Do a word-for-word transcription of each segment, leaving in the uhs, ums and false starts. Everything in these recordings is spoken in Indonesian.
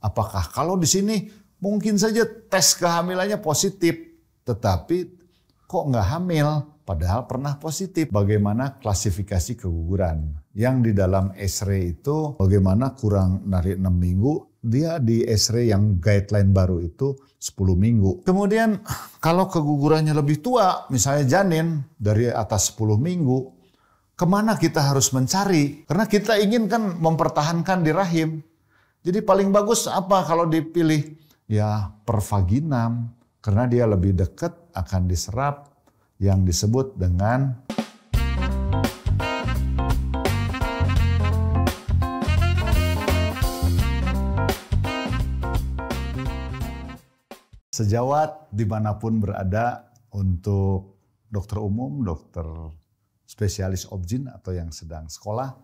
Apakah kalau di sini mungkin saja tes kehamilannya positif, tetapi kok nggak hamil? Padahal pernah positif. Bagaimana klasifikasi keguguran? Yang di dalam ESHRE itu bagaimana kurang dari enam minggu, dia di ESHRE yang guideline baru itu sepuluh minggu. Kemudian kalau kegugurannya lebih tua, misalnya janin dari atas sepuluh minggu, kemana kita harus mencari? Karena kita ingin kan mempertahankan di rahim. Jadi paling bagus apa kalau dipilih? Ya pervaginam, karena dia lebih dekat akan diserap yang disebut dengan sejawat dimanapun berada untuk dokter umum, dokter spesialis obgyn atau yang sedang sekolah.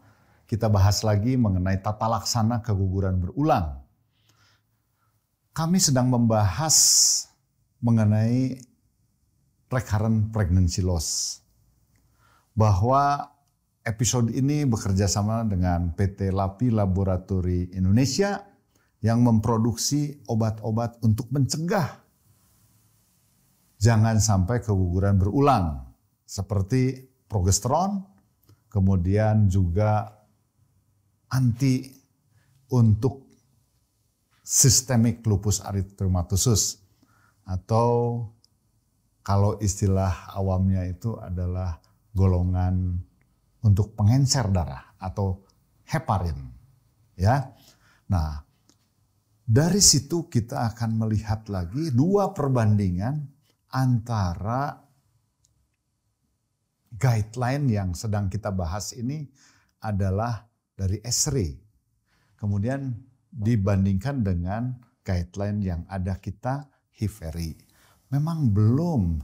Kita bahas lagi mengenai tata laksana keguguran berulang. Kami sedang membahas mengenai recurrent pregnancy loss, bahwa episode ini bekerja sama dengan P T LAPI Laboratorium Indonesia yang memproduksi obat-obat untuk mencegah jangan sampai keguguran berulang, seperti progesteron, kemudian juga anti untuk sistemik lupus erythematosus, atau kalau istilah awamnya itu adalah golongan untuk pengencer darah atau heparin, ya. Nah, dari situ kita akan melihat lagi dua perbandingan antara guideline yang sedang kita bahas ini adalah dari ESHRE, kemudian dibandingkan dengan guideline yang ada kita Hiveri. Memang belum,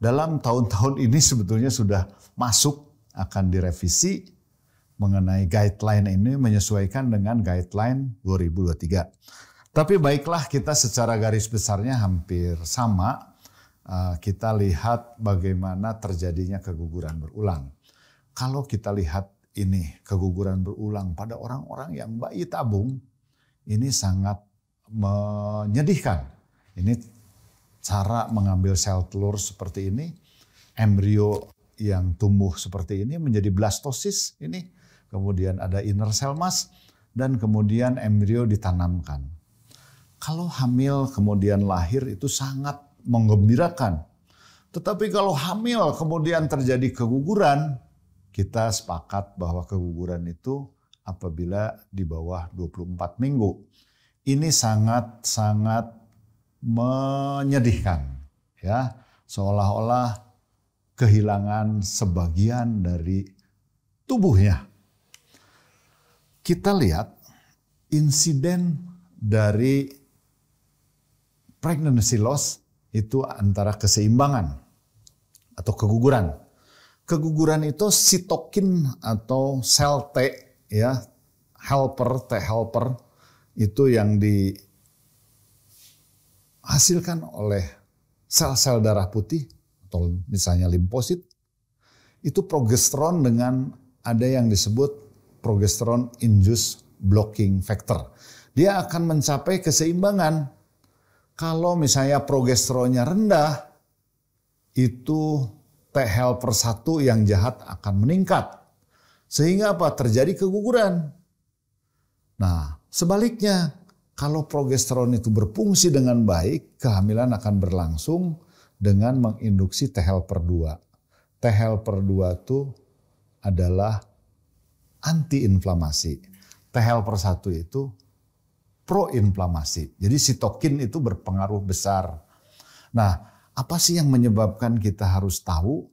dalam tahun-tahun ini sebetulnya sudah masuk, akan direvisi mengenai guideline ini menyesuaikan dengan guideline dua ribu dua puluh tiga. Tapi baiklah, kita secara garis besarnya hampir sama. Kita lihat bagaimana terjadinya keguguran berulang. Kalau kita lihat ini keguguran berulang pada orang-orang yang bayi tabung, ini sangat menyedihkan. Ini cara mengambil sel telur seperti ini, embrio yang tumbuh seperti ini menjadi blastosis ini, kemudian ada inner cell mass, dan kemudian embrio ditanamkan. Kalau hamil kemudian lahir itu sangat menggembirakan. Tetapi kalau hamil kemudian terjadi keguguran, kita sepakat bahwa keguguran itu apabila di bawah dua puluh empat minggu. Ini sangat-sangat menyedihkan, ya, seolah-olah kehilangan sebagian dari tubuhnya. Kita lihat insiden dari pregnancy loss itu antara keseimbangan atau keguguran. Keguguran itu sitokin atau sel T, ya, helper, T helper itu yang di hasilkan oleh sel-sel darah putih atau misalnya limfosit, itu progesteron dengan ada yang disebut progesteron induced blocking factor. Dia akan mencapai keseimbangan. Kalau misalnya progesteronnya rendah, itu T helper satu yang jahat akan meningkat. Sehingga apa? Terjadi keguguran. Nah, sebaliknya, kalau progesteron itu berfungsi dengan baik, kehamilan akan berlangsung dengan menginduksi T helper dua. T helper dua itu adalah antiinflamasi. T helper satu itu proinflamasi. Jadi sitokin itu berpengaruh besar. Nah, apa sih yang menyebabkan kita harus tahu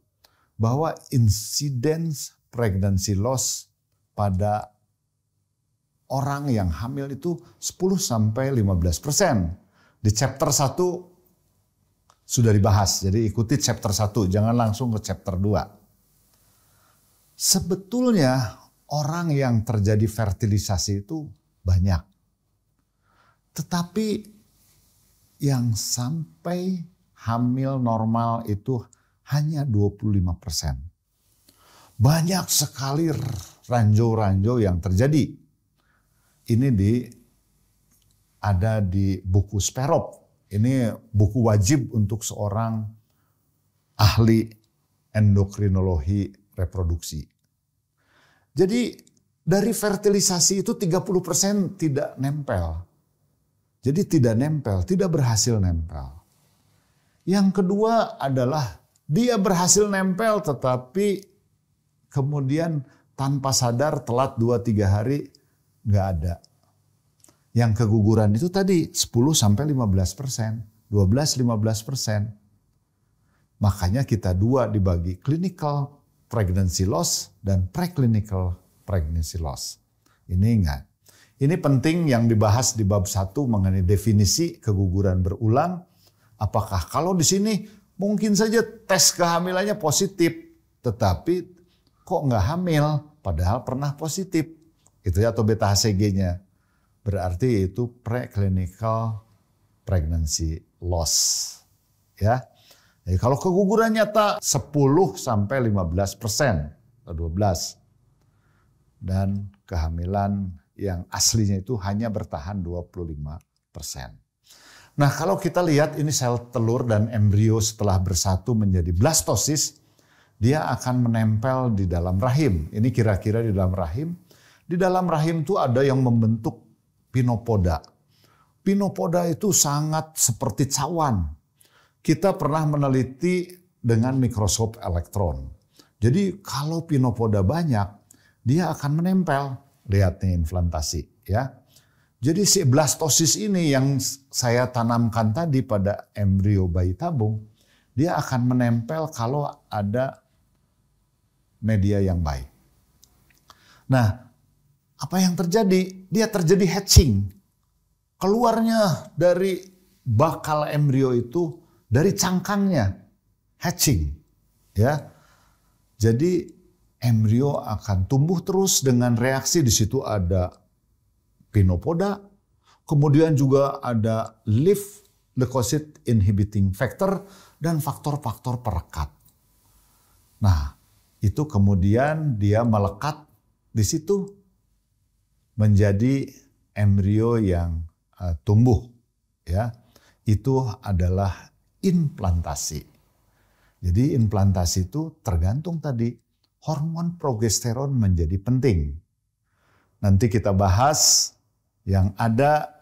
bahwa insidence pregnancy loss pada orang yang hamil itu sepuluh sampai lima belas persen. Di chapter satu sudah dibahas, jadi ikuti chapter satu, jangan langsung ke chapter dua. Sebetulnya orang yang terjadi fertilisasi itu banyak. Tetapi yang sampai hamil normal itu hanya dua puluh lima persen. Banyak sekali ranjau-ranjau yang terjadi. Ini di ada di buku Sperop. Ini buku wajib untuk seorang ahli endokrinologi reproduksi. Jadi dari fertilisasi itu tiga puluh persen tidak nempel. Jadi tidak nempel, tidak berhasil nempel. Yang kedua adalah dia berhasil nempel tetapi kemudian tanpa sadar telat dua tiga hari nggak ada. Yang keguguran itu tadi sepuluh sampai lima belas persen, dua belas sampai lima belas persen. Makanya kita dua dibagi clinical pregnancy loss dan preclinical pregnancy loss. Ini ingat. Ini penting yang dibahas di bab satu mengenai definisi keguguran berulang. Apakah kalau di sini mungkin saja tes kehamilannya positif tetapi kok nggak hamil padahal pernah positif. Itu ya, atau beta H C G-nya. Berarti itu preclinical pregnancy loss, ya. Jadi kalau keguguran nyata sepuluh sampai lima belas persen atau dua belas, dan kehamilan yang aslinya itu hanya bertahan dua puluh lima persen. Nah, kalau kita lihat ini sel telur dan embrio setelah bersatu menjadi blastosis, dia akan menempel di dalam rahim. Ini kira-kira di dalam rahim. Di dalam rahim itu ada yang membentuk pinopoda. Pinopoda itu sangat seperti cawan. Kita pernah meneliti dengan mikroskop elektron. Jadi kalau pinopoda banyak, dia akan menempel. Lihat nih implantasi, ya. Jadi si blastosis ini yang saya tanamkan tadi pada embrio bayi tabung, dia akan menempel kalau ada media yang baik. Nah, apa yang terjadi? Dia terjadi hatching. Keluarnya dari bakal embrio itu dari cangkangnya, hatching, ya. Jadi embrio akan tumbuh terus dengan reaksi di situ ada pinopoda, kemudian juga ada leaf leukocyte inhibiting factor dan faktor-faktor perekat. Nah, itu kemudian dia melekat di situ, menjadi embrio yang uh, tumbuh, ya. Itu adalah implantasi. Jadi implantasi itu tergantung tadi hormon progesteron menjadi penting. Nanti kita bahas yang ada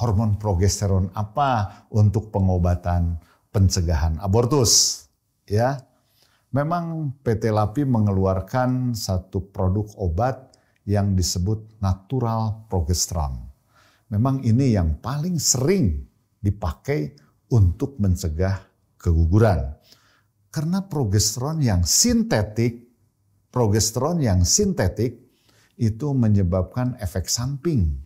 hormon progesteron apa untuk pengobatan pencegahan abortus, ya. Memang P T LAPI mengeluarkan satu produk obat yang disebut natural progesteron. Memang ini yang paling sering dipakai untuk mencegah keguguran. Karena progesteron yang sintetik, progesteron yang sintetik itu menyebabkan efek samping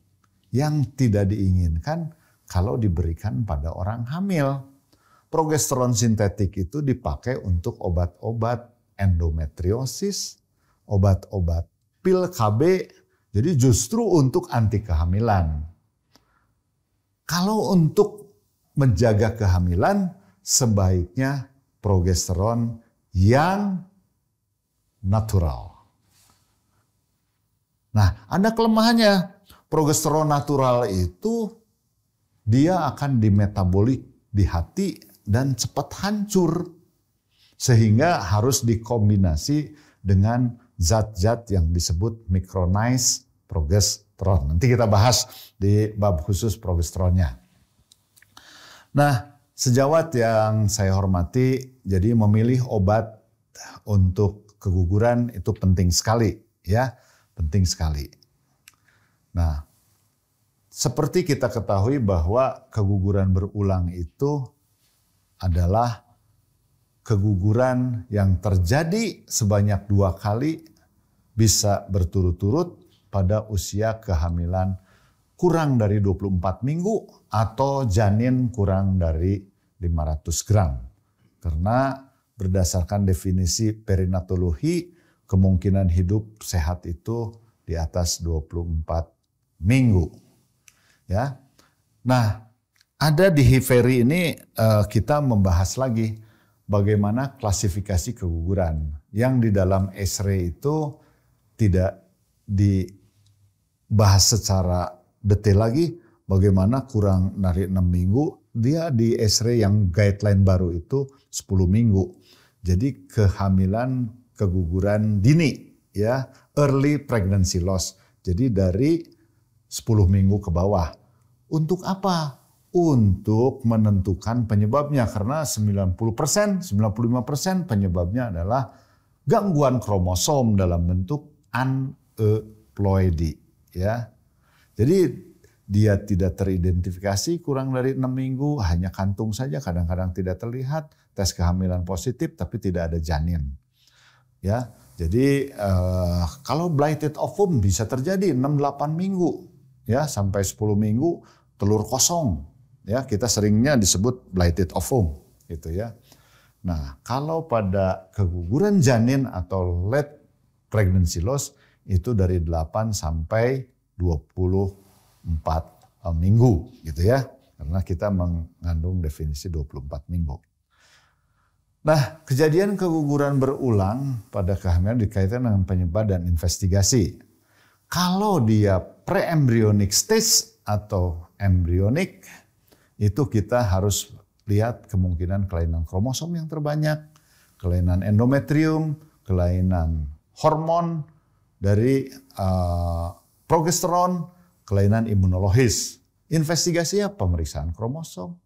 yang tidak diinginkan kalau diberikan pada orang hamil. Progesteron sintetik itu dipakai untuk obat-obat endometriosis, obat-obat pil K B, jadi justru untuk anti kehamilan. Kalau untuk menjaga kehamilan, sebaiknya progesteron yang natural. Nah, ada kelemahannya. Progesteron natural itu dia akan dimetabolik di hati dan cepat hancur. Sehingga harus dikombinasi dengan zat-zat yang disebut micronized progesteron. Nanti kita bahas di bab khusus progesteronnya. Nah, sejawat yang saya hormati, jadi memilih obat untuk keguguran itu penting sekali, ya, penting sekali. Nah, seperti kita ketahui bahwa keguguran berulang itu adalah keguguran yang terjadi sebanyak dua kali bisa berturut-turut pada usia kehamilan kurang dari dua puluh empat minggu atau janin kurang dari lima ratus gram. Karena berdasarkan definisi perinatologi, kemungkinan hidup sehat itu di atas dua puluh empat minggu. Ya. Nah, ada di Hiveri ini kita membahas lagi bagaimana klasifikasi keguguran yang di dalam ESHRE itu tidak dibahas secara detail lagi bagaimana kurang dari enam minggu, dia di ESHRE yang guideline baru itu sepuluh minggu. Jadi kehamilan keguguran dini ya, early pregnancy loss. Jadi dari sepuluh minggu ke bawah. Untuk apa? Untuk menentukan penyebabnya, karena sembilan puluh persen, sembilan puluh lima persen penyebabnya adalah gangguan kromosom dalam bentuk aneuploidy ya. Jadi dia tidak teridentifikasi kurang dari enam minggu, hanya kantung saja, kadang-kadang tidak terlihat, tes kehamilan positif tapi tidak ada janin. Ya, jadi eh, kalau blighted ovum bisa terjadi enam delapan minggu ya sampai sepuluh minggu telur kosong ya, kita seringnya disebut blighted ovum gitu ya. Nah, kalau pada keguguran janin atau late pregnancy loss itu dari delapan sampai dua puluh empat minggu gitu ya, karena kita mengandung definisi dua puluh empat minggu. Nah, kejadian keguguran berulang pada kehamilan dikaitkan dengan penyebab dan investigasi. Kalau dia pre-embryonic stage atau embrionik, itu kita harus lihat kemungkinan kelainan kromosom yang terbanyak, kelainan endometrium, kelainan hormon dari uh, progesteron, kelainan imunologis. Investigasinya pemeriksaan kromosom,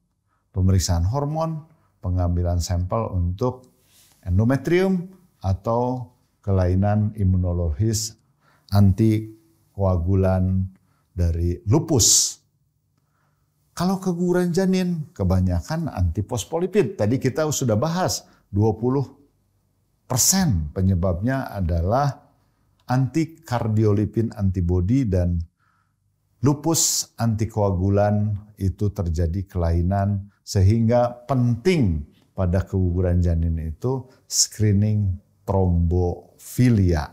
pemeriksaan hormon, pengambilan sampel untuk endometrium atau kelainan imunologis antikoagulan dari lupus. Kalau keguguran janin kebanyakan antipospolipid. Tadi kita sudah bahas dua puluh persen penyebabnya adalah antikardiolipin antibody dan lupus antikoagulan itu terjadi kelainan. Sehingga penting pada keguguran janin itu screening trombofilia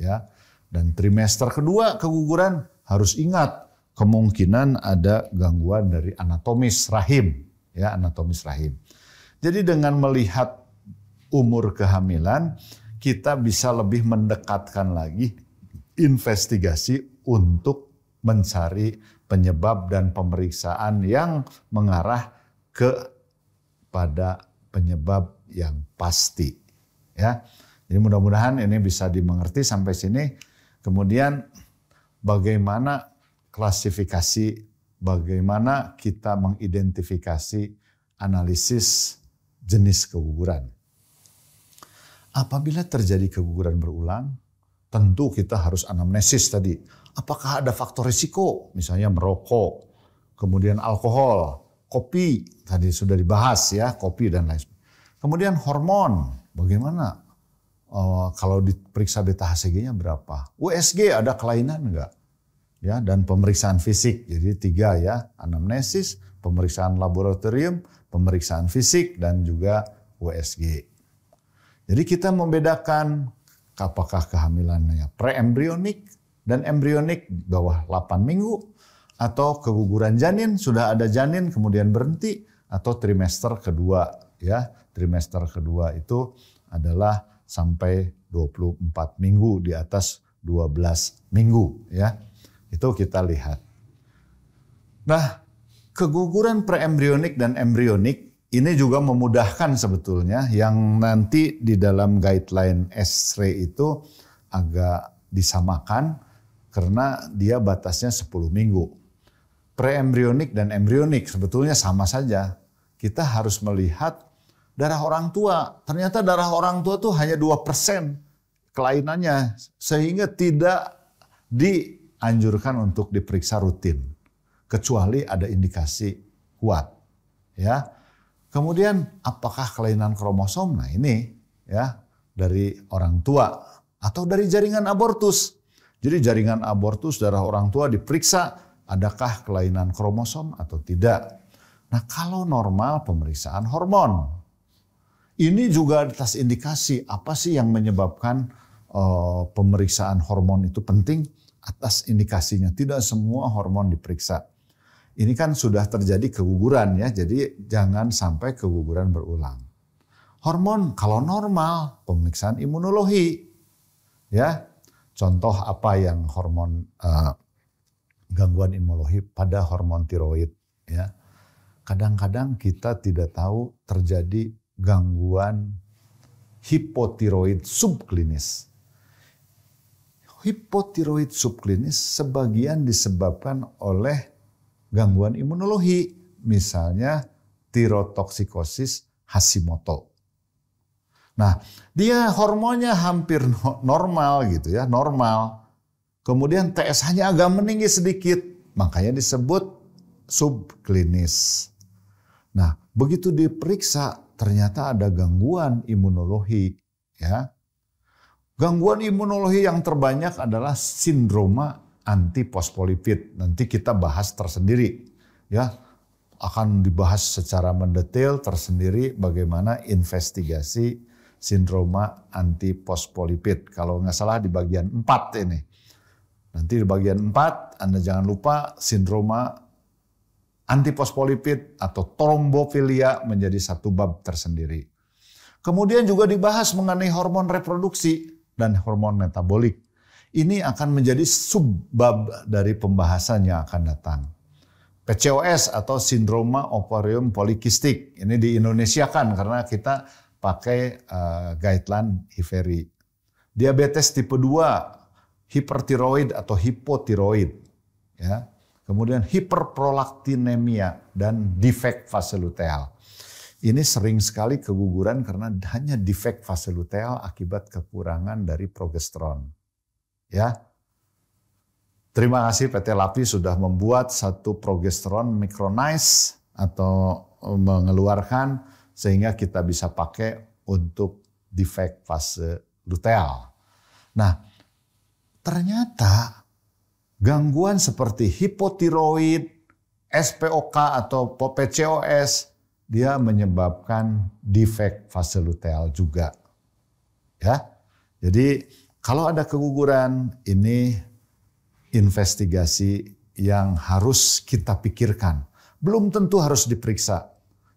ya. Dan trimester kedua keguguran harus ingat kemungkinan ada gangguan dari anatomis rahim ya, anatomis rahim. Jadi dengan melihat umur kehamilan kita bisa lebih mendekatkan lagi investigasi untuk mencari penyebab dan pemeriksaan yang mengarah kepada penyebab yang pasti ya. Jadi mudah-mudahan ini bisa dimengerti sampai sini. Kemudian bagaimana klasifikasi, bagaimana kita mengidentifikasi analisis jenis keguguran. Apabila terjadi keguguran berulang, tentu kita harus anamnesis tadi. Apakah ada faktor risiko, misalnya merokok, kemudian alkohol, kopi, tadi sudah dibahas ya, kopi dan lain sebagainya. Kemudian hormon, bagaimana? Uh, kalau diperiksa beta H C G-nya berapa? U S G ada kelainan enggak? Ya, dan pemeriksaan fisik, jadi tiga ya, anamnesis, pemeriksaan laboratorium, pemeriksaan fisik, dan juga U S G. Jadi kita membedakan apakah kehamilannya preembrionik dan embrionik bawah delapan minggu, atau keguguran janin, sudah ada janin kemudian berhenti, atau trimester kedua ya. Trimester kedua itu adalah sampai dua puluh empat minggu, di atas dua belas minggu ya. Itu kita lihat. Nah, keguguran preembrionik dan embrionik ini juga memudahkan sebetulnya, yang nanti di dalam guideline ESHRE itu agak disamakan karena dia batasnya sepuluh minggu. Preembrionik dan embrionik sebetulnya sama saja. Kita harus melihat darah orang tua. Ternyata darah orang tua tuh hanya dua persen kelainannya, sehingga tidak dianjurkan untuk diperiksa rutin kecuali ada indikasi kuat ya. Kemudian apakah kelainan kromosom? Nah, ini ya dari orang tua atau dari jaringan abortus. Jadi jaringan abortus darah orang tua diperiksa adakah kelainan kromosom atau tidak. Nah, kalau normal pemeriksaan hormon. Ini juga atas indikasi apa sih yang menyebabkan uh, pemeriksaan hormon itu penting, atas indikasinya. Tidak semua hormon diperiksa. Ini kan sudah terjadi keguguran ya, jadi jangan sampai keguguran berulang. Hormon kalau normal pemeriksaan imunologi ya. Contoh apa yang hormon uh, gangguan imunologi pada hormon tiroid. Ya, kadang-kadang kita tidak tahu terjadi gangguan hipotiroid subklinis. Hipotiroid subklinis sebagian disebabkan oleh gangguan imunologi, misalnya tirotoksikosis Hashimoto. Nah, dia hormonnya hampir normal gitu ya, normal. Kemudian T S H-nya agak meninggi sedikit, makanya disebut subklinis. Nah, begitu diperiksa ternyata ada gangguan imunologi ya. Gangguan imunologi yang terbanyak adalah sindroma antiposfolipid. Nanti kita bahas tersendiri ya. Akan dibahas secara mendetail tersendiri bagaimana investigasi sindroma antiposfolipid. Kalau nggak salah di bagian empat ini. Nanti di bagian empat Anda jangan lupa sindroma antiposfolipid atau trombofilia menjadi satu bab tersendiri. Kemudian juga dibahas mengenai hormon reproduksi dan hormon metabolik. Ini akan menjadi subbab dari pembahasan yang akan datang. P C O S atau sindroma ovarium polikistik. Ini di Indonesia kan karena kita pakai uh, guideline Hiveri. Diabetes tipe dua, hipertiroid atau hipotiroid ya. Kemudian hiperprolaktinemia dan defek fase luteal. Ini sering sekali keguguran karena hanya defek fase luteal akibat kekurangan dari progesteron. Ya. Terima kasih P T LAPI sudah membuat satu progesteron micronized atau mengeluarkan sehingga kita bisa pakai untuk defek fase luteal. Nah, ternyata gangguan seperti hipotiroid, S P O K atau P C O S, dia menyebabkan defek fase luteal juga. Ya. Jadi kalau ada keguguran, ini investigasi yang harus kita pikirkan. Belum tentu harus diperiksa,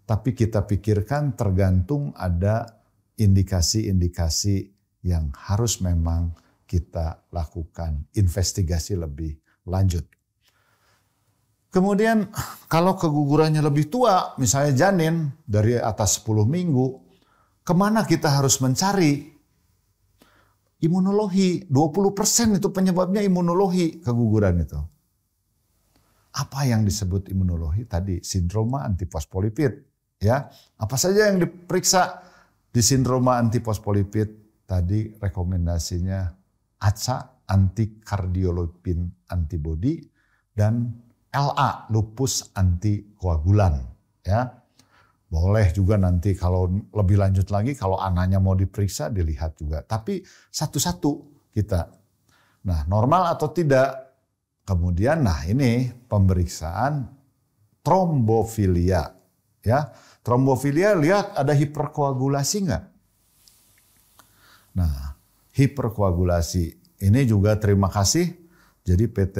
tapi kita pikirkan tergantung ada indikasi-indikasi yang harus memang kita lakukan investigasi lebih lanjut. Kemudian kalau kegugurannya lebih tua, misalnya janin dari atas sepuluh minggu, kemana kita harus mencari? Imunologi, dua puluh persen itu penyebabnya imunologi keguguran itu. Apa yang disebut imunologi tadi? Sindroma antiposfolipid. Ya. Apa saja yang diperiksa di sindroma antiposfolipid? Tadi rekomendasinya A C A, antikardiolipin antibody, dan L A, lupus antikoagulan. Ya. Boleh juga nanti kalau lebih lanjut lagi, kalau anaknya mau diperiksa, dilihat juga. Tapi satu-satu kita. Nah, normal atau tidak. Kemudian, nah ini pemeriksaan trombofilia. Ya, trombofilia, lihat ada hiperkoagulasi nggak? Nah, hiperkoagulasi. Ini juga terima kasih. Jadi P T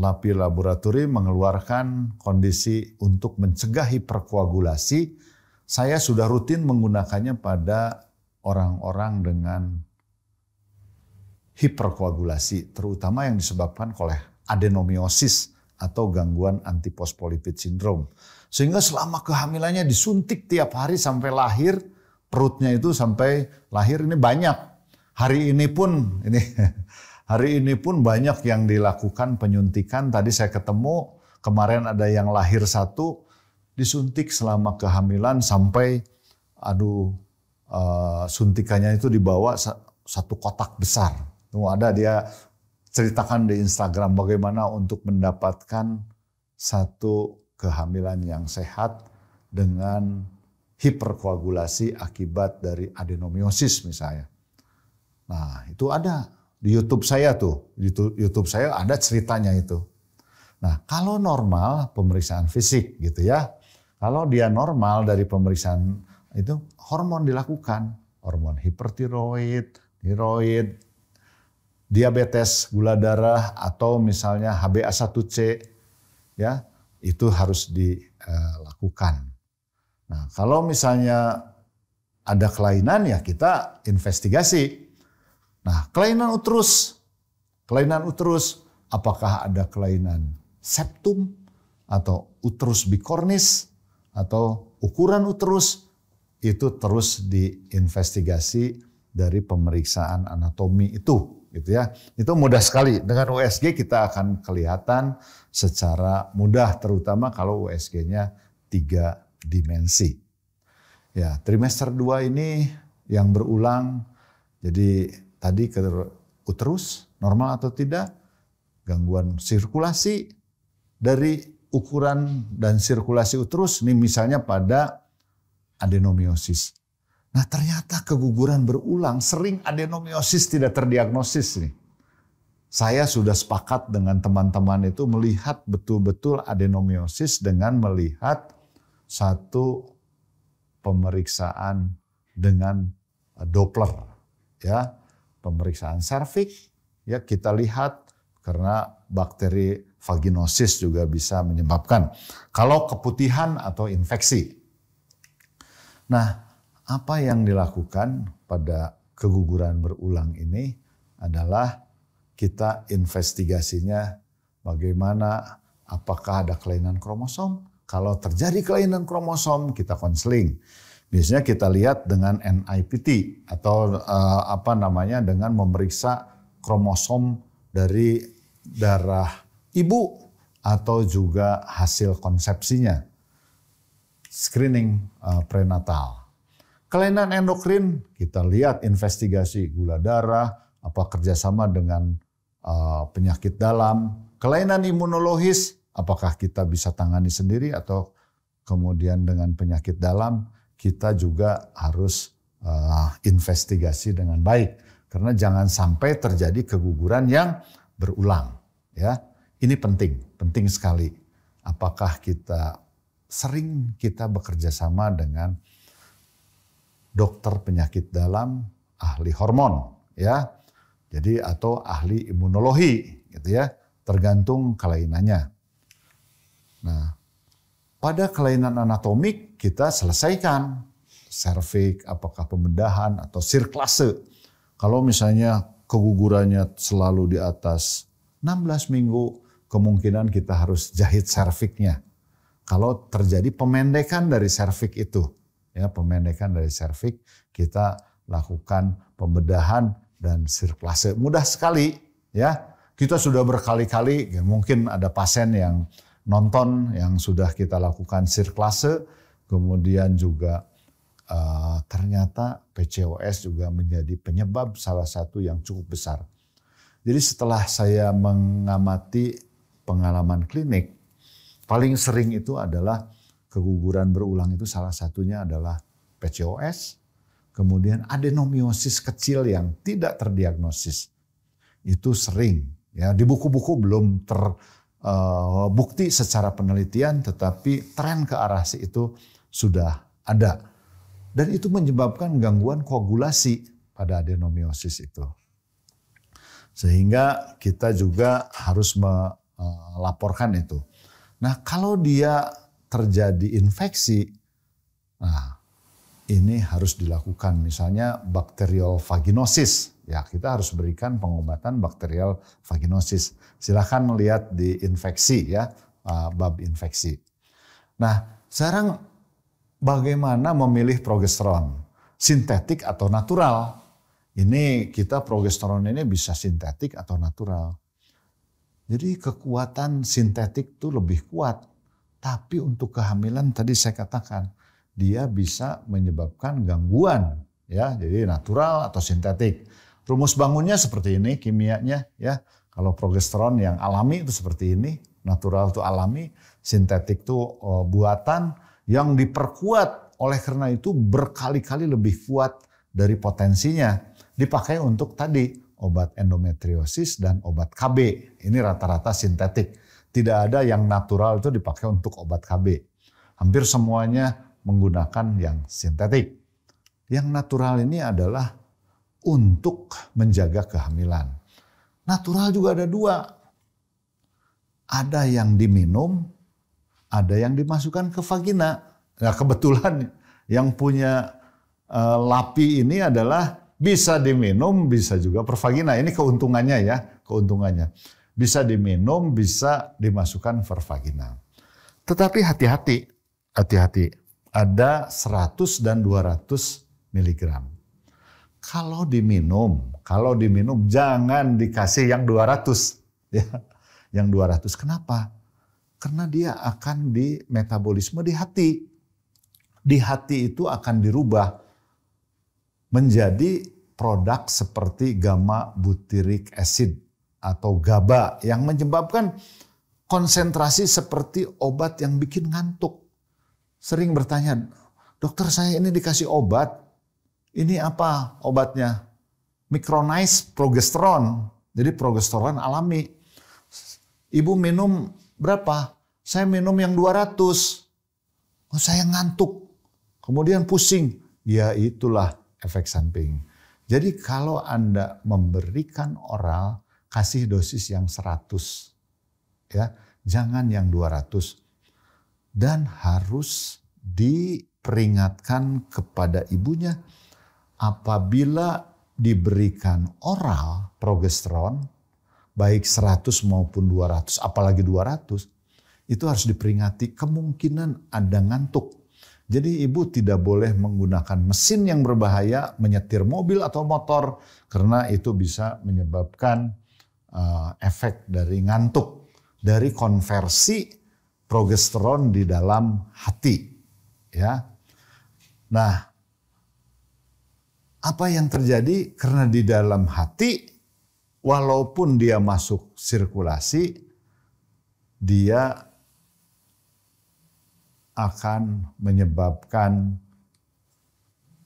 LAPI Laboratorium mengeluarkan kondisi untuk mencegah hiperkoagulasi. Saya sudah rutin menggunakannya pada orang-orang dengan hiperkoagulasi, terutama yang disebabkan oleh adenomiosis atau gangguan antiposfolipid syndrome. Sehingga selama kehamilannya disuntik tiap hari sampai lahir, perutnya itu sampai lahir ini banyak. Hari ini pun ini hari ini pun banyak yang dilakukan penyuntikan. Tadi saya ketemu kemarin ada yang lahir satu disuntik selama kehamilan sampai aduh uh, suntikannya itu dibawa satu kotak besar. Tunggu ada dia ceritakan di Instagram bagaimana untuk mendapatkan satu kehamilan yang sehat dengan hiperkoagulasi akibat dari adenomiosis misalnya. Nah itu ada di YouTube saya tuh, di YouTube saya ada ceritanya itu. Nah kalau normal pemeriksaan fisik gitu ya, kalau dia normal dari pemeriksaan itu hormon dilakukan, hormon hipertiroid, tiroid, diabetes, gula darah atau misalnya H b A satu c ya itu harus dilakukan. Nah kalau misalnya ada kelainan ya kita investigasi. Nah, kelainan uterus. Kelainan uterus, apakah ada kelainan septum atau uterus bicornis atau ukuran uterus itu terus diinvestigasi dari pemeriksaan anatomi itu, gitu ya. Itu mudah sekali dengan U S G, kita akan kelihatan secara mudah, terutama kalau U S G-nya tiga dimensi. Ya, trimester dua ini yang berulang. Jadi tadi ke uterus normal atau tidak, gangguan sirkulasi dari ukuran dan sirkulasi uterus ini misalnya pada adenomiosis. Nah, ternyata keguguran berulang sering adenomiosis tidak terdiagnosis nih. Saya sudah sepakat dengan teman-teman itu melihat betul-betul adenomiosis dengan melihat satu pemeriksaan dengan Doppler, ya, pemeriksaan serviks, ya, kita lihat karena bakteri vaginosis juga bisa menyebabkan kalau keputihan atau infeksi. Nah, apa yang dilakukan pada keguguran berulang ini adalah kita investigasinya bagaimana, apakah ada kelainan kromosom. Kalau terjadi kelainan kromosom, kita konseling. Biasanya kita lihat dengan N I P T atau eh, apa namanya, dengan memeriksa kromosom dari darah ibu atau juga hasil konsepsinya. Screening eh, prenatal. Kelainan endokrin, kita lihat investigasi gula darah, apa kerjasama dengan uh, penyakit dalam. Kelainan imunologis, apakah kita bisa tangani sendiri atau kemudian dengan penyakit dalam, kita juga harus uh, investigasi dengan baik. Karena jangan sampai terjadi keguguran yang berulang. Ya, ini penting, penting sekali. Apakah kita sering kita bekerja sama dengan dokter penyakit dalam, ahli hormon, ya, jadi atau ahli imunologi, gitu ya, tergantung kelainannya. Nah, pada kelainan anatomik kita selesaikan serviks, apakah pembedahan atau sirkulase. Kalau misalnya kegugurannya selalu di atas enam belas minggu, kemungkinan kita harus jahit serviksnya. Kalau terjadi pemendekan dari serviks itu. Ya, pemendekan dari serviks, kita lakukan pembedahan dan sirkulase. Mudah sekali, ya. Kita sudah berkali-kali, ya, mungkin ada pasien yang nonton yang sudah kita lakukan sirkulase, kemudian juga uh, ternyata P C O S juga menjadi penyebab salah satu yang cukup besar. Jadi setelah saya mengamati pengalaman klinik, paling sering itu adalah keguguran berulang itu salah satunya adalah P C O S, kemudian adenomiosis kecil yang tidak terdiagnosis. Itu sering, ya, di buku-buku belum terbukti uh, secara penelitian, tetapi tren ke arah itu sudah ada. Dan itu menyebabkan gangguan koagulasi pada adenomiosis itu. Sehingga kita juga harus melaporkan itu. Nah, kalau dia terjadi infeksi, nah ini harus dilakukan. Misalnya bakterial vaginosis, ya kita harus berikan pengobatan bakterial vaginosis. Silahkan melihat di infeksi, ya, bab infeksi. Nah, sekarang bagaimana memilih progesteron? Sintetik atau natural? Ini kita progesteron ini bisa sintetik atau natural. Jadi kekuatan sintetik itu lebih kuat. Tapi untuk kehamilan tadi saya katakan dia bisa menyebabkan gangguan, ya, jadi natural atau sintetik. Rumus bangunnya seperti ini kimianya, ya. Kalau progesteron yang alami itu seperti ini, natural itu alami, sintetik itu buatan yang diperkuat, oleh karena itu berkali-kali lebih kuat dari potensinya. Dipakai untuk tadi obat endometriosis dan obat K B. Ini rata-rata sintetik. Tidak ada yang natural itu dipakai untuk obat K B. Hampir semuanya menggunakan yang sintetik. Yang natural ini adalah untuk menjaga kehamilan. Natural juga ada dua. Ada yang diminum, ada yang dimasukkan ke vagina. Nah, kebetulan yang punya eh, lapi ini adalah bisa diminum, bisa juga per vagina. Ini keuntungannya, ya, keuntungannya. bisa diminum, bisa dimasukkan vervaginal. Tetapi hati-hati, hati-hati, ada seratus dan dua ratus miligram. Kalau diminum, kalau diminum jangan dikasih yang dua ratus, ya. Yang dua ratus kenapa? Karena dia akan di metabolisme di hati. Di hati itu akan dirubah menjadi produk seperti gamma butyric acid atau GABA yang menyebabkan konsentrasi seperti obat yang bikin ngantuk. Sering bertanya, dokter saya ini dikasih obat, ini apa obatnya? Micronized progesteron, jadi progesteron alami. Ibu minum berapa? Saya minum yang dua ratus. Oh, saya ngantuk. Kemudian pusing. Ya itulah efek samping. Jadi kalau Anda memberikan oral, kasih dosis yang seratus. Ya, jangan yang dua ratus. Dan harus diperingatkan kepada ibunya apabila diberikan oral progesteron baik seratus maupun dua ratus, apalagi dua ratus, itu harus diperingati kemungkinan ada ngantuk. Jadi ibu tidak boleh menggunakan mesin yang berbahaya, menyetir mobil atau motor, karena itu bisa menyebabkan uh, efek dari ngantuk, dari konversi progesteron di dalam hati. Ya. Nah, apa yang terjadi karena di dalam hati, walaupun dia masuk sirkulasi, dia akan menyebabkan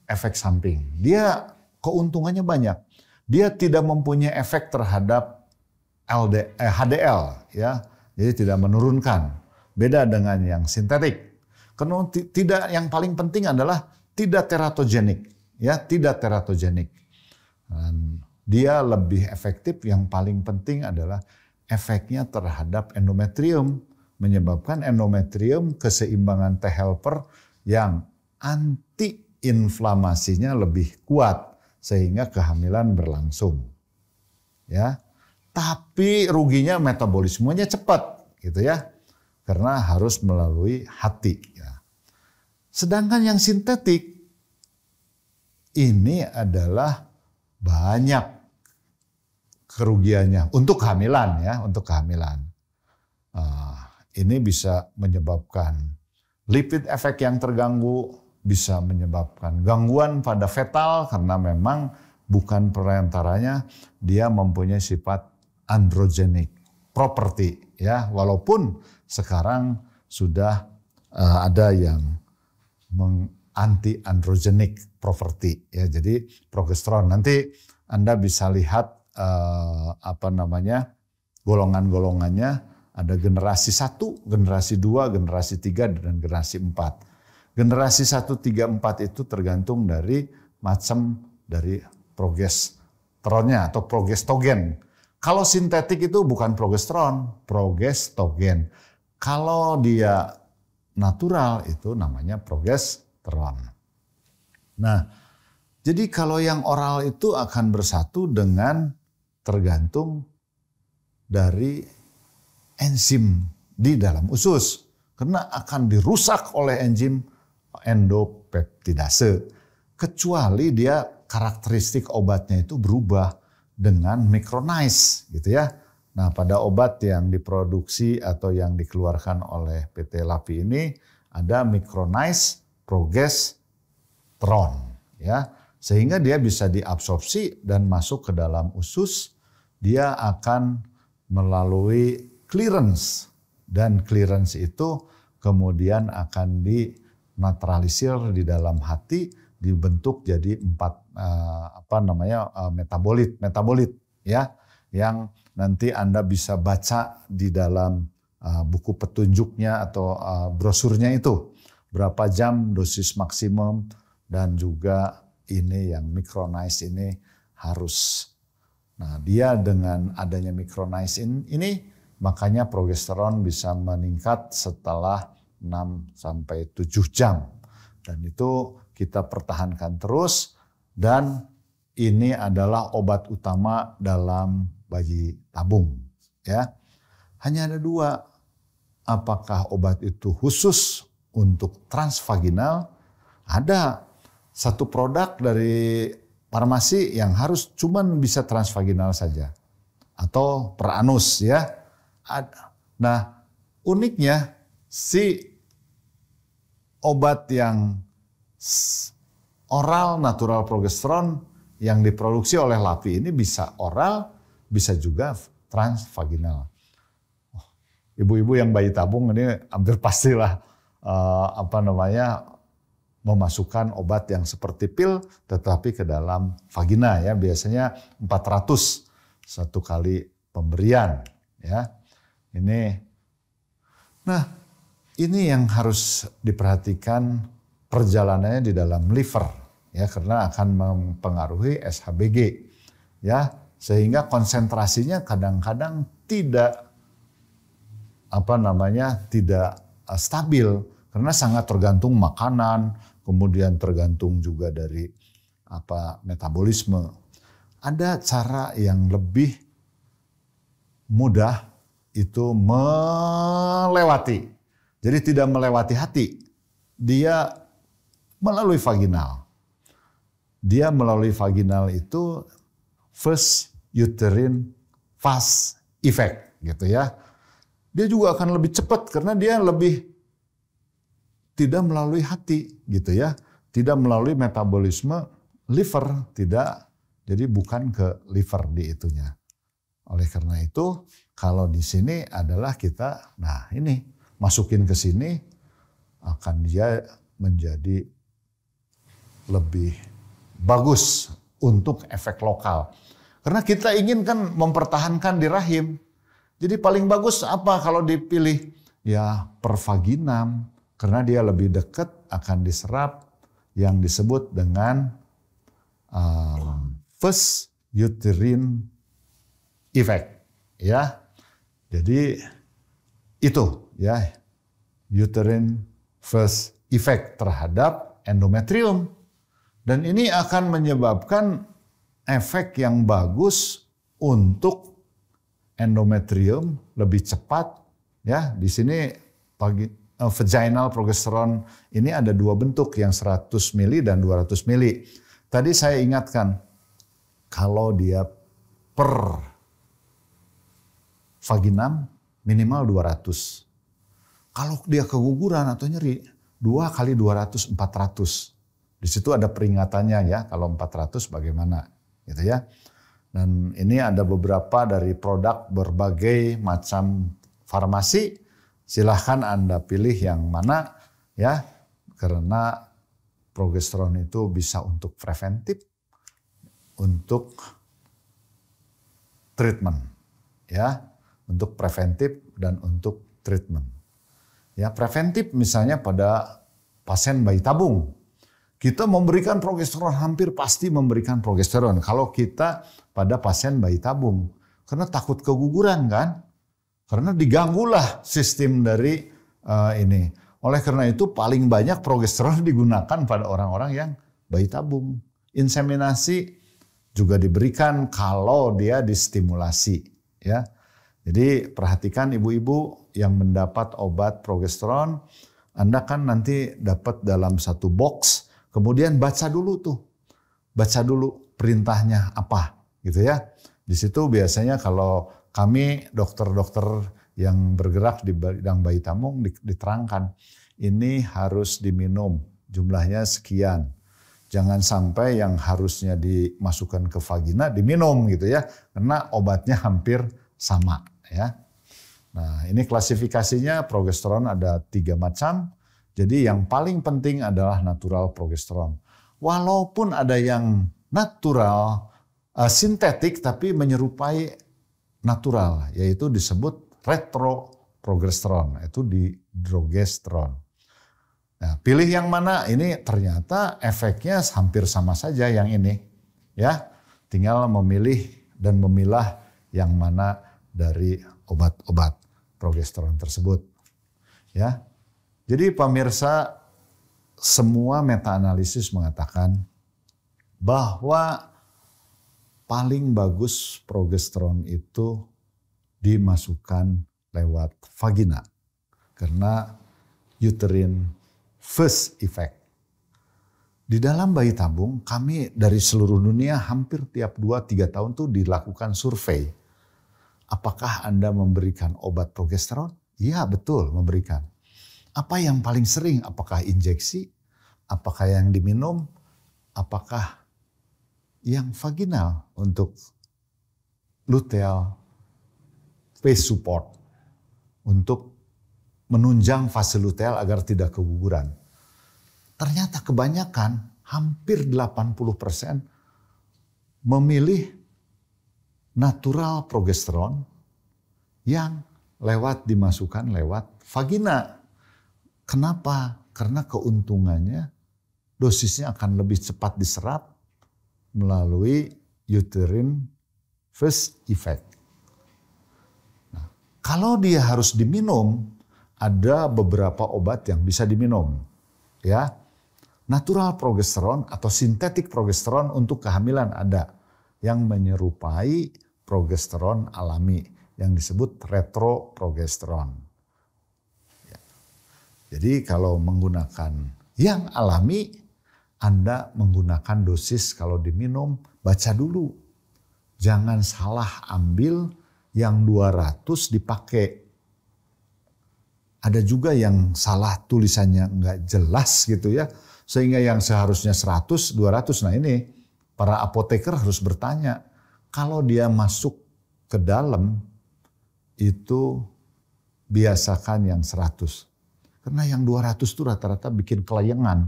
efek samping. Dia keuntungannya banyak. Dia tidak mempunyai efek terhadap H D L, ya. Jadi tidak menurunkan. Beda dengan yang sintetik. Karena tidak, yang paling penting adalah tidak teratogenik, ya, tidak teratogenik. Dan dia lebih efektif, yang paling penting adalah efeknya terhadap endometrium, menyebabkan endometrium keseimbangan T helper yang anti-inflamasinya lebih kuat sehingga kehamilan berlangsung. Ya. Tapi ruginya metabolismenya cepat gitu ya. Karena harus melalui hati ya. Sedangkan yang sintetik ini adalah banyak kerugiannya untuk kehamilan ya, untuk kehamilan. Uh, ini bisa menyebabkan lipid efek yang terganggu, bisa menyebabkan gangguan pada fetal karena memang bukan perantaranya, dia mempunyai sifat androgenik property ya, walaupun sekarang sudah uh, ada yang meng anti-androgenik property ya, jadi progesteron. Nanti Anda bisa lihat eh, apa namanya golongan-golongannya, ada generasi satu, generasi dua, generasi tiga, dan generasi empat. Generasi satu, tiga, empat itu tergantung dari macam dari progesteronnya atau progesterogen. Kalau sintetik itu bukan progesteron, progesterogen. Kalau dia natural itu namanya progesteron. Nah, jadi kalau yang oral itu akan bersatu dengan tergantung dari enzim di dalam usus. Karena akan dirusak oleh enzim endopeptidase. Kecuali dia karakteristik obatnya itu berubah dengan micronized gitu ya. Nah, pada obat yang diproduksi atau yang dikeluarkan oleh P T LAPI ini ada micronized progesteron ya, sehingga dia bisa diabsorpsi dan masuk ke dalam usus. Dia akan melalui clearance, dan clearance itu kemudian akan dinaturalisir di dalam hati, dibentuk jadi empat eh, apa namanya eh, metabolit metabolit ya, yang nanti Anda bisa baca di dalam eh, buku petunjuknya atau eh, brosurnya itu. Berapa jam dosis maksimum, dan juga ini yang micronized ini harus. Nah, dia dengan adanya micronized ini, makanya progesteron bisa meningkat setelah enam sampai tujuh jam. Dan itu kita pertahankan terus, dan ini adalah obat utama dalam bayi tabung. ya. Hanya ada dua, apakah obat itu khusus untuk transvaginal? Ada satu produk dari farmasi yang harus cuman bisa transvaginal saja atau per anus ya. Nah, uniknya si obat yang oral natural progesteron yang diproduksi oleh LAPI ini bisa oral, bisa juga transvaginal. Ibu-ibu yang bayi tabung ini hampir pastilah eh, apa namanya memasukkan obat yang seperti pil tetapi ke dalam vagina ya, biasanya empat ratus satu kali pemberian ya. Ini nah, ini yang harus diperhatikan perjalanannya di dalam liver. Ya, karena akan mempengaruhi S H B G, ya, sehingga konsentrasinya kadang-kadang tidak apa namanya tidak stabil karena sangat tergantung makanan, kemudian tergantung juga dari apa metabolisme. Ada cara yang lebih mudah itu melewati, jadi tidak melewati hati, dia melalui vaginal. Dia melalui vaginal itu first uterine fast effect gitu ya. Dia juga akan lebih cepat karena dia lebih tidak melalui hati gitu ya. Tidak melalui metabolisme liver, tidak. Jadi bukan ke liver di itunya. Oleh karena itu kalau di sini adalah kita, nah ini masukin ke sini akan dia menjadi lebih bagus untuk efek lokal. Karena kita ingin kan mempertahankan di rahim. Jadi paling bagus apa kalau dipilih? Ya pervaginam. Karena dia lebih dekat akan diserap yang disebut dengan um, first uterine effect. Ya. Jadi itu ya uterine first effect terhadap endometrium. Dan ini akan menyebabkan efek yang bagus untuk endometrium lebih cepat ya. Di sini vaginal progesteron ini ada dua bentuk, yang seratus mili dan dua ratus mili. Tadi saya ingatkan kalau dia per vaginam minimal dua ratus. Kalau dia keguguran atau nyeri dua kali dua ratus empat ratus. Di situ ada peringatannya ya, kalau empat ratus bagaimana gitu ya. Dan ini ada beberapa dari produk berbagai macam farmasi. Silahkan Anda pilih yang mana ya, karena progesteron itu bisa untuk preventif, untuk treatment ya, untuk preventif dan untuk treatment. Ya, preventif misalnya pada pasien bayi tabung. Kita memberikan progesteron, hampir pasti memberikan progesteron kalau kita pada pasien bayi tabung. Karena takut keguguran kan, karena diganggulah sistem dari uh, ini. Oleh karena itu paling banyak progesteron digunakan pada orang-orang yang bayi tabung. Inseminasi juga diberikan kalau dia distimulasi. Ya. Jadi perhatikan ibu-ibu yang mendapat obat progesteron, Anda kan nanti dapat dalam satu box. Kemudian baca dulu tuh, baca dulu perintahnya apa gitu ya. Di situ biasanya kalau kami dokter-dokter yang bergerak di bidang bayi tabung diterangkan, ini harus diminum jumlahnya sekian. Jangan sampai yang harusnya dimasukkan ke vagina diminum gitu ya, karena obatnya hampir sama ya. Nah ini klasifikasinya progesteron ada tiga macam. Jadi yang paling penting adalah natural progesteron. Walaupun ada yang natural, uh, sintetik tapi menyerupai natural, yaitu disebut retroprogesteron, itu di drogesteron. Nah, pilih yang mana? Ini ternyata efeknya hampir sama saja yang ini, ya. Tinggal memilih dan memilah yang mana dari obat-obat progesteron tersebut, ya. Jadi pemirsa, semua meta-analisis mengatakan bahwa paling bagus progesteron itu dimasukkan lewat vagina karena uterine first effect. Di dalam bayi tabung, kami dari seluruh dunia hampir tiap dua tiga tahun tuh dilakukan survei. Apakah Anda memberikan obat progesteron? Iya, betul, memberikan. Apa yang paling sering? Apakah injeksi? Apakah yang diminum? Apakah yang vaginal untuk luteal phase support untuk menunjang fase luteal agar tidak keguguran? Ternyata kebanyakan hampir delapan puluh persen memilih natural progesteron yang lewat dimasukkan lewat vagina. Kenapa? Karena keuntungannya dosisnya akan lebih cepat diserap melalui uterine first effect. Nah, kalau dia harus diminum, ada beberapa obat yang bisa diminum, ya. Natural progesteron atau sintetik progesteron untuk kehamilan ada yang menyerupai progesteron alami yang disebut retroprogesteron. Ya. Jadi kalau menggunakan yang alami, Anda menggunakan dosis kalau diminum, baca dulu. Jangan salah ambil yang dua ratus dipakai. Ada juga yang salah tulisannya nggak jelas gitu ya. Sehingga yang seharusnya seratus, dua ratus. Nah ini para apoteker harus bertanya. Kalau dia masuk ke dalam itu biasakan yang seratus. Karena yang dua ratus itu rata-rata bikin kelayangan.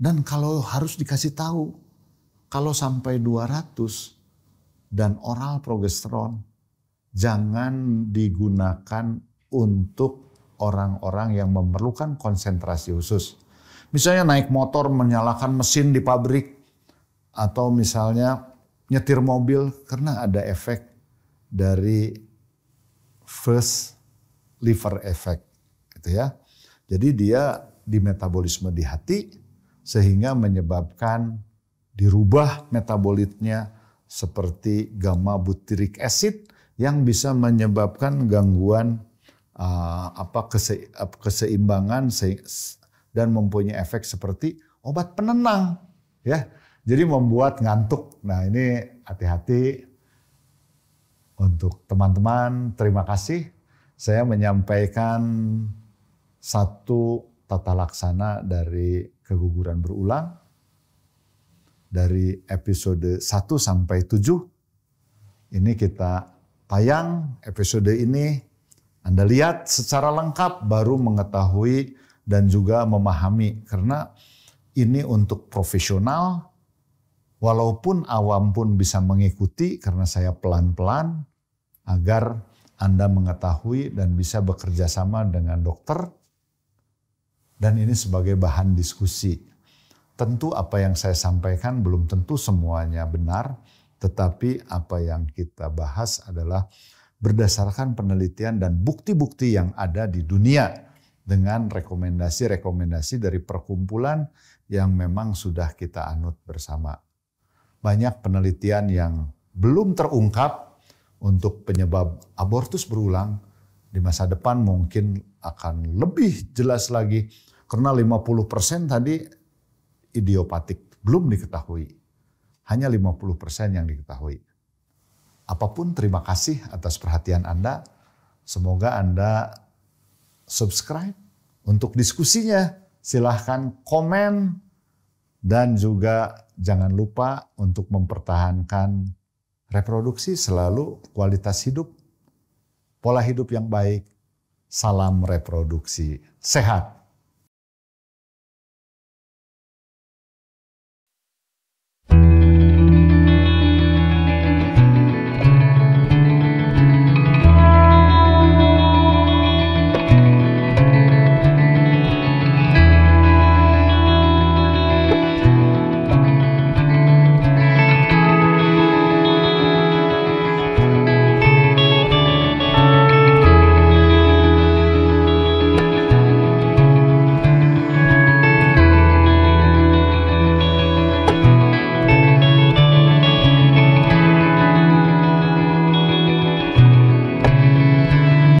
Dan kalau harus dikasih tahu. Kalau sampai dua ratus dan oral progesteron jangan digunakan untuk orang-orang yang memerlukan konsentrasi khusus. Misalnya naik motor menyalakan mesin di pabrik atau misalnya nyetir mobil karena ada efek dari first liver effect gitu ya. Jadi dia di metabolisme di hati sehingga menyebabkan dirubah metabolitnya seperti gamma butyric acid yang bisa menyebabkan gangguan Uh, apa kese, keseimbangan se, dan mempunyai efek seperti obat penenang, ya. Jadi membuat ngantuk. Nah ini hati-hati untuk teman-teman. Terima kasih. Saya menyampaikan satu tata laksana dari keguguran berulang dari episode satu sampai tujuh. Ini kita tayang episode ini. Anda lihat secara lengkap baru mengetahui dan juga memahami karena ini untuk profesional walaupun awam pun bisa mengikuti karena saya pelan-pelan agar Anda mengetahui dan bisa bekerja sama dengan dokter dan ini sebagai bahan diskusi. Tentu apa yang saya sampaikan belum tentu semuanya benar tetapi apa yang kita bahas adalah berdasarkan penelitian dan bukti-bukti yang ada di dunia dengan rekomendasi-rekomendasi dari perkumpulan yang memang sudah kita anut bersama. Banyak penelitian yang belum terungkap untuk penyebab abortus berulang di masa depan mungkin akan lebih jelas lagi karena lima puluh persen tadi idiopatik belum diketahui. Hanya lima puluh persen yang diketahui. Apapun terima kasih atas perhatian Anda. Semoga Anda subscribe untuk diskusinya. Silahkan komen dan juga jangan lupa untuk mempertahankan reproduksi selalu kualitas hidup, pola hidup yang baik. Salam reproduksi sehat.